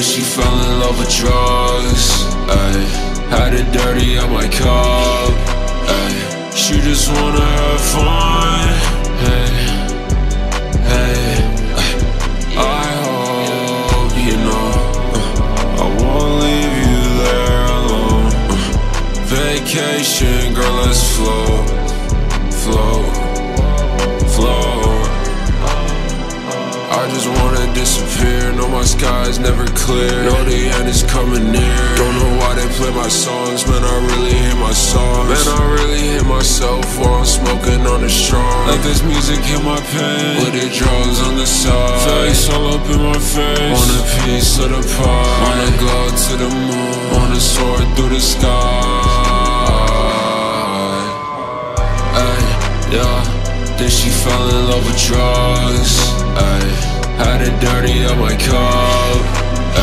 Then she fell in love with drugs, ayy. Had it dirty on my cup, ayy. She just wanna have fun, hey, hey. I hope you know I won't leave you there alone. Vacation, girl, let's float, float, float. I just wanna disappear. No, my sky's never clear. Know the end is coming near. Don't know why they play my songs. Man, I really hate my songs. Man, I really hate myself while I'm smoking on the strong. Let this music hit my pain. With the drugs on the side. Face all up in my face. Want a piece of the pie. Wanna go to the moon. Wanna soar through the sky. Ay, yeah. Then she fell in love with drugs, ayy. Had it dirty on my cup,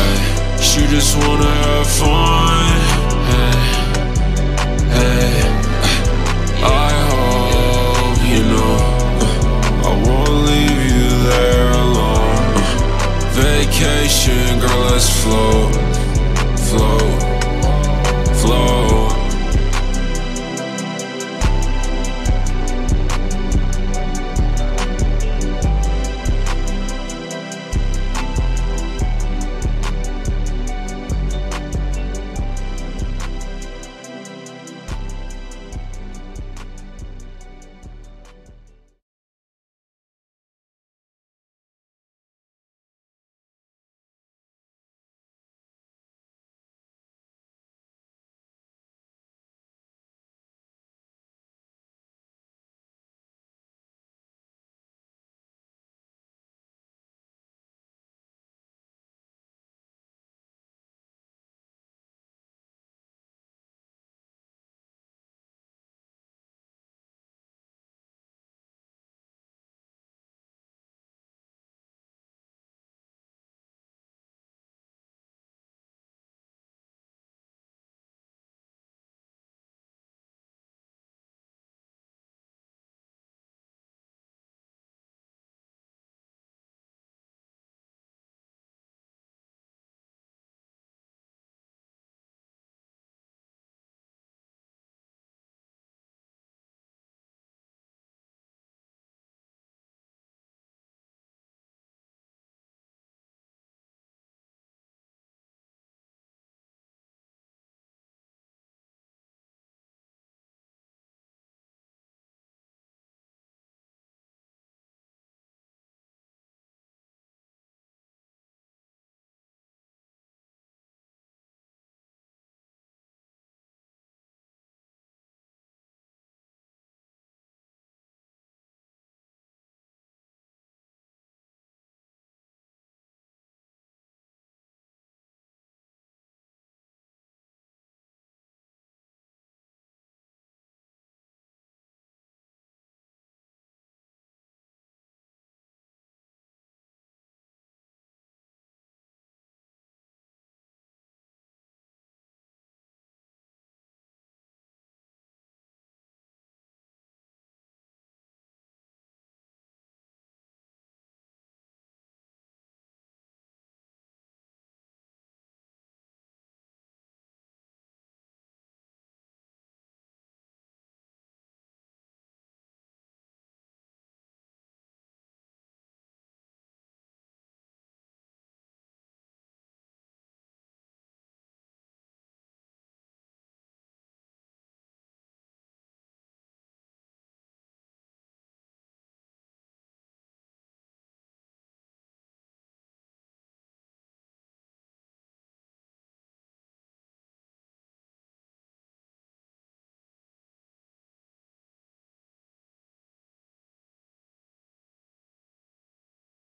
ayy. She just wanna have fun, hey, hey. I hope you know I won't leave you there alone. Vacation, girl, let's float,